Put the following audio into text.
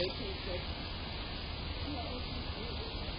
They can't take it.